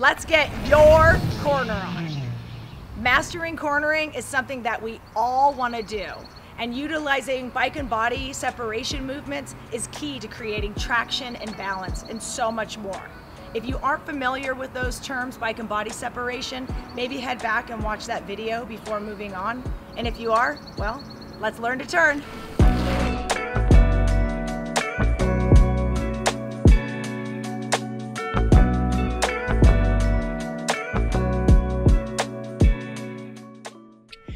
Let's get your corner on. Mastering cornering is something that we all want to do, and utilizing bike and body separation movements is key to creating traction and balance and so much more. If you aren't familiar with those terms, bike and body separation, maybe head back and watch that video before moving on. And if you are, well, let's learn to turn.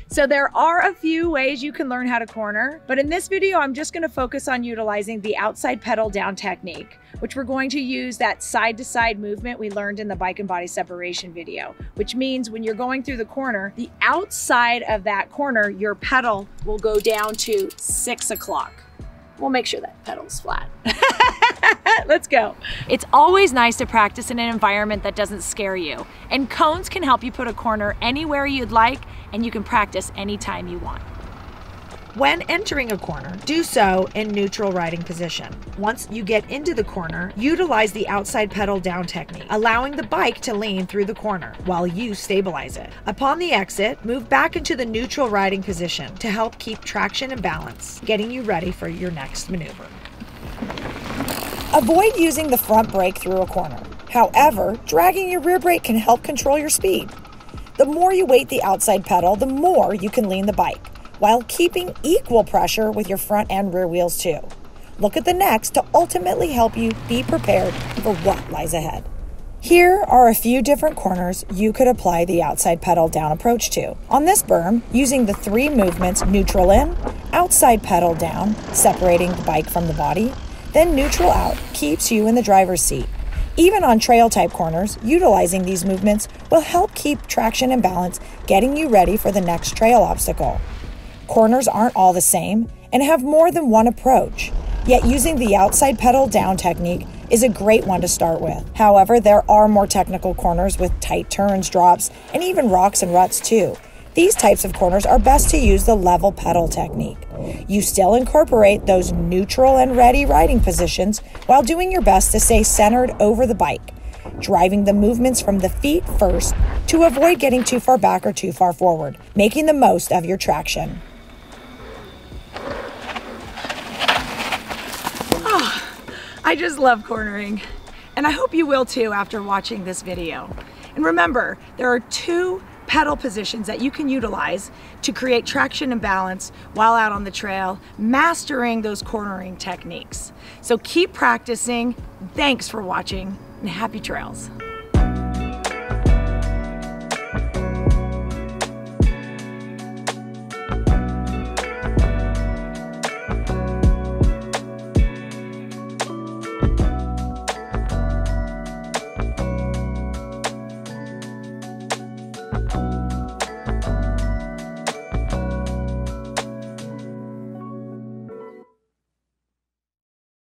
So there are a few ways you can learn how to corner, but in this video, I'm just gonna focus on utilizing the outside pedal down technique, which we're going to use that side-to-side movement we learned in the bike and body separation video, which means when you're going through the corner, the outside of that corner, your pedal will go down to 6 o'clock. We'll make sure that pedal's flat. Let's go. It's always nice to practice in an environment that doesn't scare you, and cones can help you put a corner anywhere you'd like, and you can practice anytime you want. When entering a corner, do so in neutral riding position. Once you get into the corner, utilize the outside pedal down technique, allowing the bike to lean through the corner while you stabilize it. Upon the exit, move back into the neutral riding position to help keep traction and balance, getting you ready for your next maneuver. Avoid using the front brake through a corner. However, dragging your rear brake can help control your speed. The more you weight the outside pedal, the more you can lean the bike, while keeping equal pressure with your front and rear wheels too. Look at the next to ultimately help you be prepared for what lies ahead. Here are a few different corners you could apply the outside pedal down approach to. On this berm, using the three movements, neutral in, outside pedal down, separating the bike from the body, then neutral out keeps you in the driver's seat. Even on trail type corners, utilizing these movements will help keep traction and balance, getting you ready for the next trail obstacle. Corners aren't all the same and have more than one approach, yet using the outside pedal down technique is a great one to start with. However, there are more technical corners with tight turns, drops, and even rocks and ruts too. These types of corners are best to use the level pedal technique. You still incorporate those neutral and ready riding positions while doing your best to stay centered over the bike, driving the movements from the feet first to avoid getting too far back or too far forward, making the most of your traction. I just love cornering, and I hope you will too after watching this video. And remember, there are two pedal positions that you can utilize to create traction and balance while out on the trail, mastering those cornering techniques. So keep practicing. Thanks for watching, and happy trails.